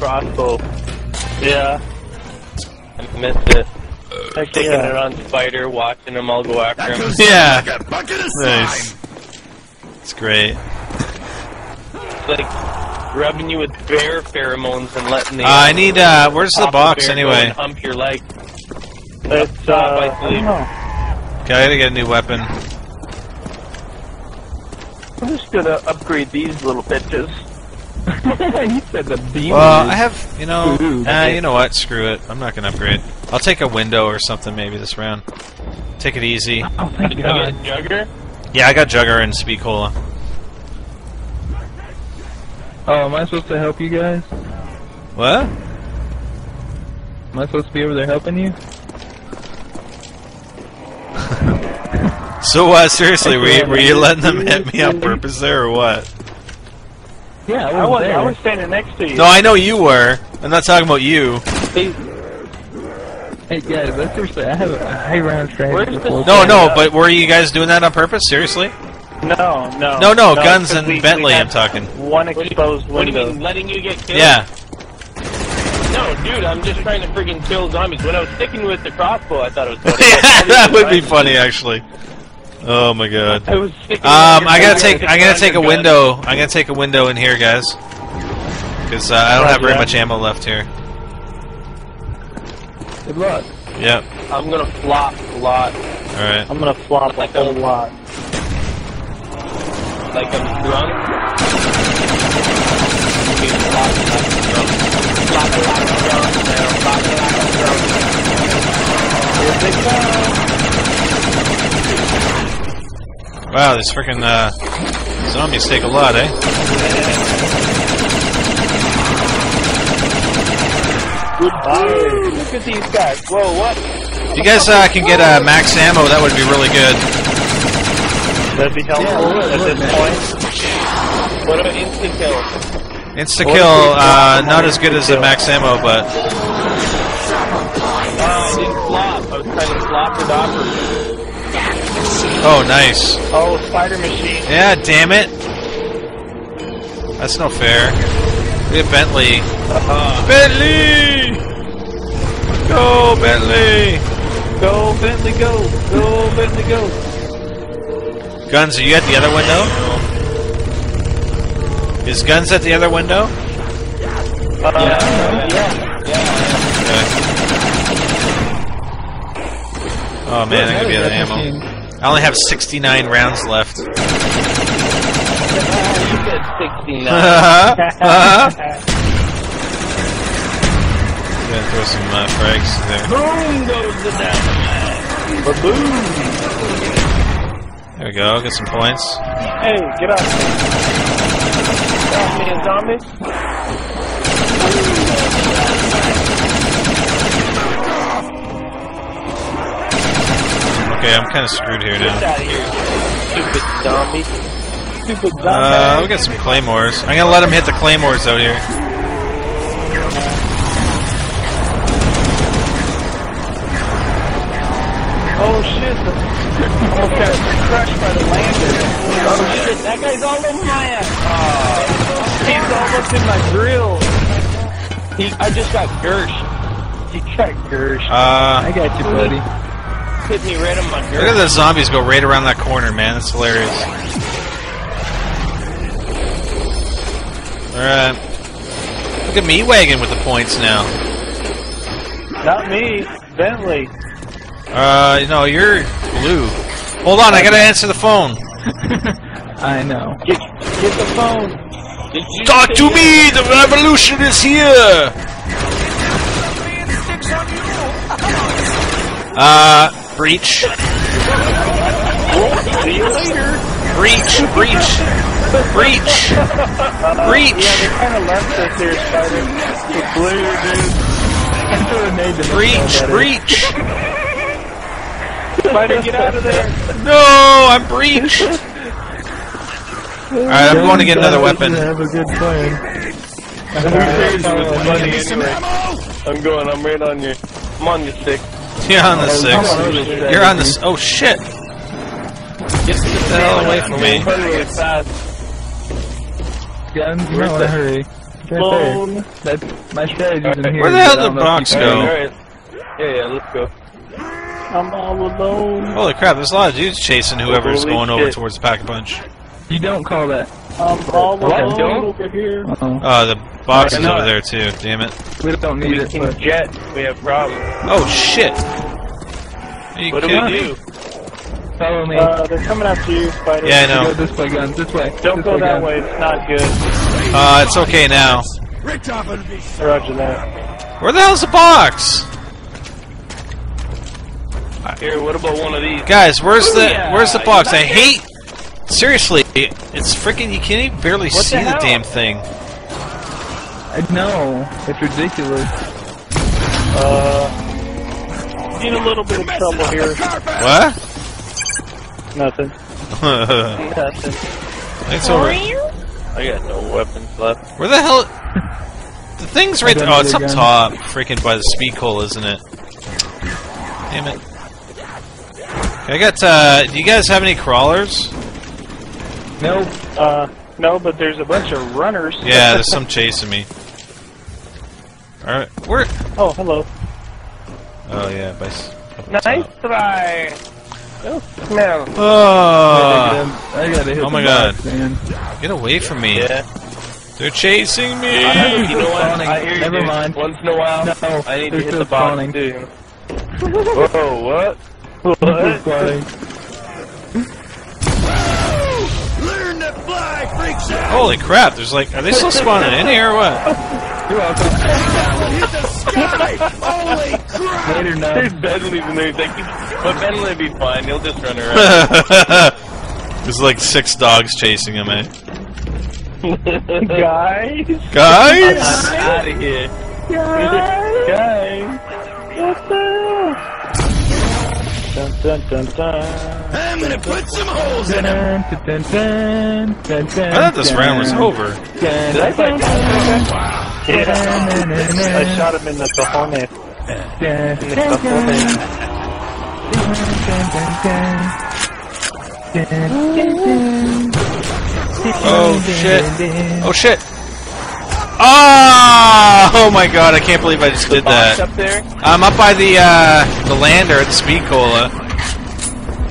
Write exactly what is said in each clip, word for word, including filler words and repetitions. crossbow. Yeah. I missed it. I'm taking yeah. it on Spider, watching him, I'll go after him. Yeah! Like a bucket of nice. It's great. It's like rubbing you with bear pheromones and letting the... Uh, I need, uh, where's the box the anyway? Hump your leg. It's, uh, I believe. I okay, I gotta get a new weapon. I'm just gonna upgrade these little bitches. You said the beam. Well, I have, you know, Ooh, nah, you know what? Screw it. I'm not gonna upgrade. I'll take a window or something maybe this round. Take it easy. Oh my god. Jugger? Yeah, I got Jugger and Speed Cola. Oh, am I supposed to help you guys? What? Am I supposed to be over there helping you? So, uh, seriously, were you, were you letting them hit me on purpose there, or what? Yeah, I was, I was standing next to you. No, I know you were. I'm not talking about you. Hey, hey guys, that's seriously, I have a high round strategy. No, no, but were you guys doing that on purpose? Seriously? No, no. No, no, no guns and we, Bentley, we I'm talking. One exposed window. What do you mean, letting you get killed? Yeah. No, dude, I'm just trying to friggin' kill zombies. When I was sticking with the crossbow, I thought it was funny. Yeah, that would be funny, actually. Oh my god. I was sticking um, I gotta take, I gotta take a window. I'm gonna take a window in here, guys. Because uh, I don't have very much ammo left here. Good luck. Yep. I'm gonna flop a lot. Alright. I'm gonna flop like a lot. Like I'm drunk? Flop a lot drunk. Flop a lot drunk. Here they come. Wow, these frickin' uh, zombies take a lot, eh? Goodbye. Look at these guys. Whoa, what? If you guys uh, can get uh, max ammo, that would be really good. That'd be helpful yeah, at look, this man. point. What about insta-kill? Insta-kill, uh, not as good as the max ammo, but... Oh, I didn't flop. I was trying to flop the doctor. Oh, nice. Oh, spider machine. Yeah, damn it. That's no fair. We have Bentley. Uh-huh. Bentley! Go, Bentley! Go, Bentley, go! Go, Bentley, go! Guns, are you at the other window? Is Guns at the other window? Uh, yeah. Yeah. Yeah. Okay. Oh, man, I could be out of ammo. I only have sixty-nine rounds left. You said sixty-nine. Uh-huh. Uh-huh. Gonna throw some uh, frags there. Boom goes the dynamite. Ba-boom. There we go. Get some points. Hey, get up. Stop me, zombies. Okay, I'm kind of screwed here now. Get out of here, stupid zombie. Stupid zombie. Uh, we got some claymores. I'm gonna let him hit the claymores out here. Oh shit! Almost got crushed by the lander. Oh shit! That guy's all over my ass. Oh, he's almost in my grill. He, I just got Gersh. He got Gersh. Uh, I got you, buddy. Hit me right on my Look at those zombies go right around that corner, man. That's hilarious. Alright. Look at me wagging with the points now. Not me. Bentley. Uh, no, you're blue. Hold on, I gotta answer the phone. I know. Get, get the phone. Talk to me! The revolution is here! Uh... Breach. Well, see you later. Breach, breach, breach, breach. Yeah, they kind of left us here, Spider. The blue dude. I should have made the breach, breach. Spider, get out of there. No, I'm breached. All right, I'm going to get another weapon. Have a good plan. I'm going. I'm right on you. I'm on your stick. You're on the six. You're on the. Oh shit! Get the hell away from me! Guns, no hurry. Right there. That's my strategy's in here. Where the hell did Bronx go? Alright. Yeah, yeah, let's go. I'm all alone. Holy crap, there's a lot of dudes chasing whoever's Holy going shit. over towards the Pack-a-Punch. You don't call that. I'm all alone don't? over here. Uh, -oh. uh the box is over there too, damn it. We don't need we it. But... jet, we have problems. Oh shit! Are you what kidding? do we do? Follow me. Uh, they're coming after you, Spider. Yeah, I know. Go this way, guns, this way. Don't this go way, that guns. way, it's not good. Uh, it's okay now. Roger that. Where the hell's the box? Here, what about one of these? Guys, where's Ooh, the yeah. where's the box? I hate. Seriously, it's freaking. You can't even barely what see the, the damn thing. I know. It's ridiculous. Uh, need a little bit of trouble here. What? Nothing. Nothing. Thanks over. I got no weapons left. Where the hell? The thing's right there. Oh, it's up gun. top, freaking by the Speed Cola, isn't it? Damn it. I got, uh, do you guys have any crawlers? No, uh, no, but there's a bunch of runners. Yeah, there's some chasing me. Alright, where? Oh, hello. Oh, yeah, by Nice top. try! Oh, no. Oh, I gotta hit oh my god. Box, man. Get away from me. Yeah. They're chasing me! I have you know what? I hear you, Never dude. mind. Once in a while, no, I need to hit the box, dude. Whoa, what? What? Learn to fly, freaks out. Holy crap, there's like, are they still spawning in here or what? You're welcome. Hit the sky! Holy crap! Later now. There's Bentley's in there, thank you. But Bentley will be fine, he'll just run around. There's like six dogs chasing him, eh? Guys? Guys? I'm out of here. Guys? Guys? What the hell? Dun, dun, dun, dun. I'm gonna put some holes in him. Dun, dun, dun, dun, dun, I thought this round was over. Dun, dun, dun, dun, dun. Wow. Yeah. Dun, dun, dun, dun. I shot him in the cojones. Oh shit! Oh shit! Oh! Oh my god! I can't believe I just did that. Up there? I'm up by the uh, the lander at the Speed Cola.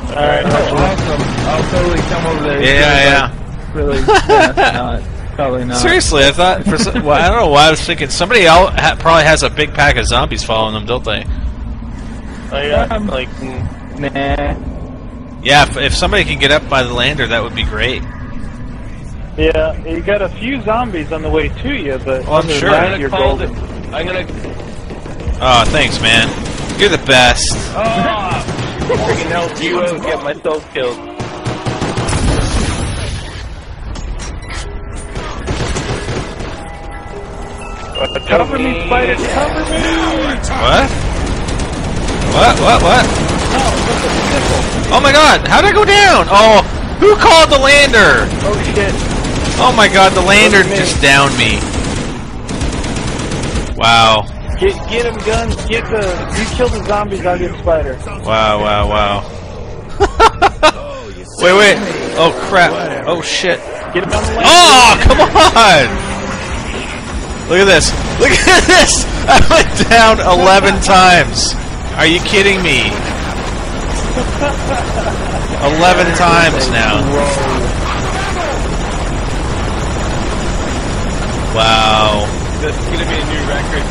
All right, oh, awesome. I'll totally come over there. Yeah, yeah. Really? Yeah, not, probably not. Seriously, I thought. For some, well, I don't know why I was thinking somebody else ha probably has a big pack of zombies following them, don't they? Oh yeah. I'm like, nah. Yeah, if, if somebody can get up by the lander, that would be great. Yeah, you got a few zombies on the way to you, but well, I'm sure I'm gonna call it. I'm gonna. Oh, thanks, man. You're the best. Oh, freaking hell! You will get myself killed. Cover me, spider! Cover me! What? What? What? What? Oh my god! How did I go down? Oh, who called the lander? Oh shit! Oh my god, the lander just downed me. Wow. Get, get him, guns. Get the. You kill the zombies, I'll get Spider. Wow, wow, wow. Wait, wait. Oh crap. Oh shit. Get him on the lander. Oh, come on! Look at this. Look at this! I went down eleven times. Are you kidding me? eleven times now. Wow. That's gonna be a new record.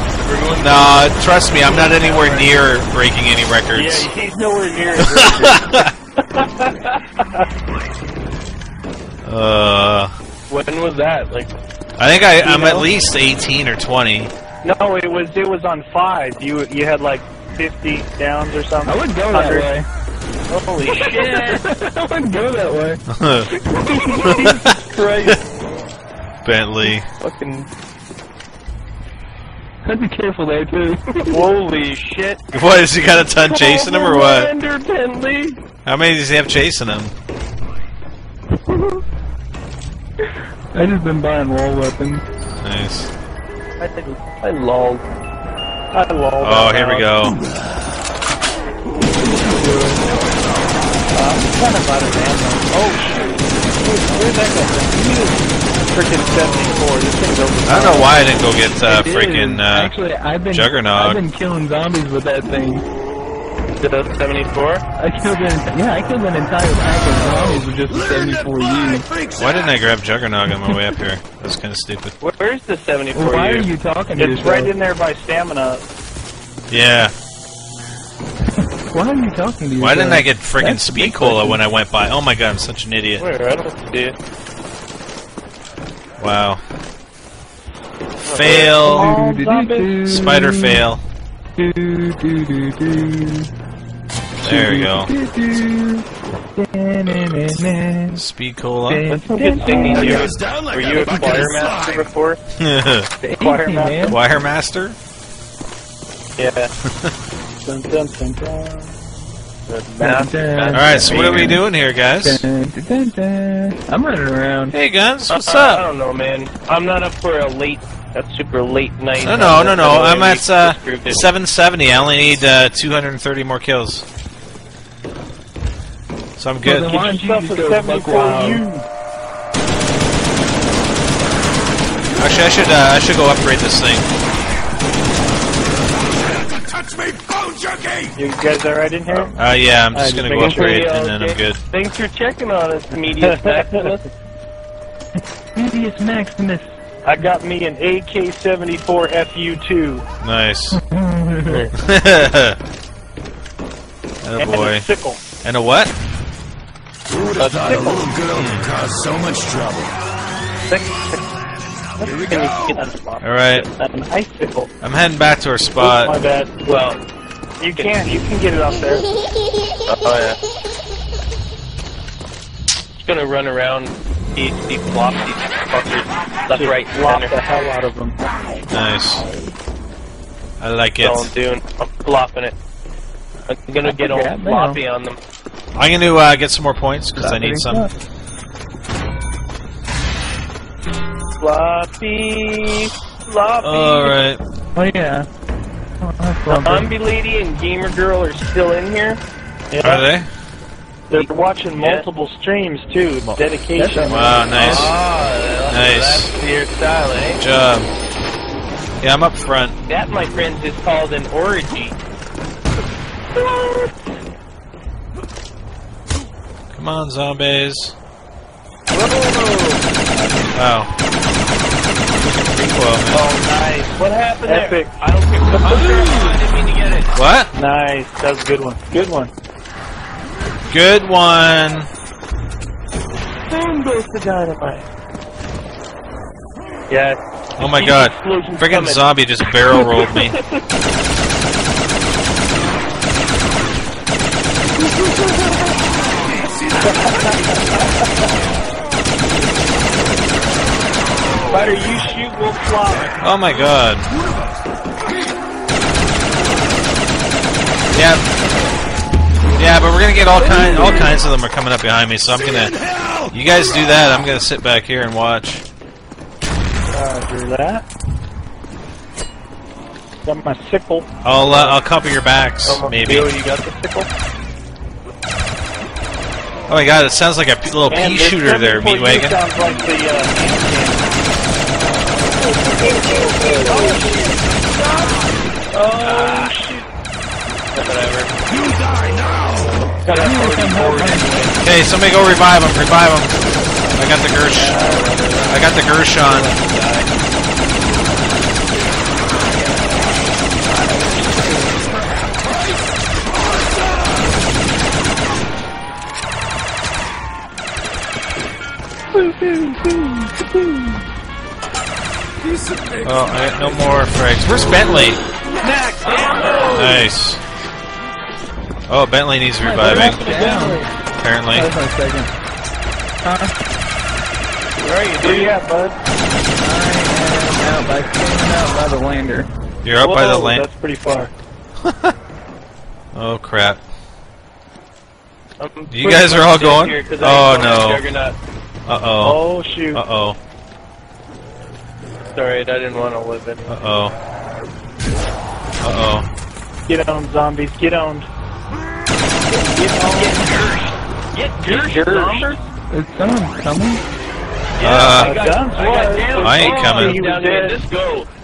Nah, trust me, I'm not anywhere near breaking any records. Yeah, he's nowhere near his record. uh, when was that? Like, I think I, I'm know? at least eighteen or twenty. No, it was it was on five. You you had like fifty downs or something. I wouldn't go that way. Holy shit! I wouldn't go that way. Christ. Bentley. Fucking. I'd be careful there too. Holy shit! What is he got a ton chasing him or what? Lander, Bentley. How many does he have chasing him? I just been buying wall weapons. Nice. I I lolled. I lolled. Oh, here out. we go. uh, I'm kind of out of ammo. Oh shit! Where's that guy? freaking seventy-four. This thing's over. I don't know why I didn't go get uh, freaking uh, Actually, I've been, Juggernog. I've been killing zombies with that thing. seventy-four? I killed an, yeah, I killed an entire pack of zombies with just a seventy-four U. Why didn't I grab Juggernog on my way up here? That was kind of stupid. Where's the seventy-four U? Well, why are you talking to It's right in there by stamina. Yeah. Why are you talking to yourself? Why didn't I get friggin' Speed Cola when I went by? Oh my god, I'm such an idiot. Where? I don't see it. Wow. Fail. Do, do, do, do, do. Spider fail. Do, do, do, do. There we go. Do, do, do. Speed Cola. That's a good thing to do. Were you a choir master before? Choir master? Choir master? Yeah. Dun, dun, dun, dun. Nah. All right, so what are we doing here, guys? Dun, dun, dun, dun. I'm running around. Hey, guys, what's uh, up? I don't know, man. I'm not up for a late, a super late night. No, no, no, no. I'm at uh, seven seventy. I only need uh, two hundred thirty more kills, so I'm good. Well, Actually, I should, uh, I should go upgrade this thing. You guys alright in here? Uh, yeah, I'm just uh, gonna go upgrade and then okay. I'm good. Thanks for checking on us, Medius Maximus. Medius Maximus. I got me an A K seventy-four F U two. Nice. Oh boy. And a sickle. And a what? Who would have thought a little girl could cause so much trouble? Here we go. Alright. An icicle. I'm heading back to our spot. Oh, my bad. Well, you can you can get it off there. Oh yeah. Just gonna run around, eat, eat, flop, eat, fuckers. That's right. Flop the hell out of them. Nice. I like it. That's all I'm doing. I'm flopping it. I'm gonna get all floppy on them. I'm gonna uh, get some more points because I need some. Tough. Floppy, floppy. Alright. Oh, yeah. Oh, Zombie Lady and Gamer Girl are still in here. Yeah. Are they? They're watching multiple yeah. streams, too. Dedication. Wow, nice. Oh, nice. That's your style, eh? Good job. Yeah, I'm up front. That, my friends, is called an orgy. Come on, zombies. Whoa. Wow. Oh, nice. What happened Epic. there? I don't care. I didn't mean to get it. What? Nice. That was a good one. Good one. Good one. Boom goes the dynamite. Yes. Oh my god. Friggin' zombie just barrel rolled me. Spider, you shoot, we'll flop. Oh my god. Yeah. Yeah, but we're gonna get all kind all kinds of them are coming up behind me, so I'm gonna you guys do that, I'm gonna sit back here and watch. Roger that. Got my sickle. I'll uh, I'll cover your backs, maybe. You got the sickle? Oh my god, it sounds like a p little pea shooter there, Meatwagon. Sounds like the uh Oh shit! Whatever. You die now. Okay, somebody go revive him. Revive him. I got the Gersh. I got the Gersh on. Oh, I got no more frags. Where's Bentley? Next. Nice. Oh, Bentley needs reviving. Apparently. Where are you, dude? Where you at, bud? I am out by, out by the lander. You're up Whoa, by the lander? That's pretty far. Oh, crap. I'm you guys are all going? Here, oh, no. Uh-oh. Oh, shoot. Uh-oh. Alright, I didn't want to live it. Uh oh. Uh oh. Get owned, zombies. Get owned. Get owned. Get Gersh. Get Gersh. It's someone coming. Yeah, uh, I, got, I, got I ain't coming. Let's go.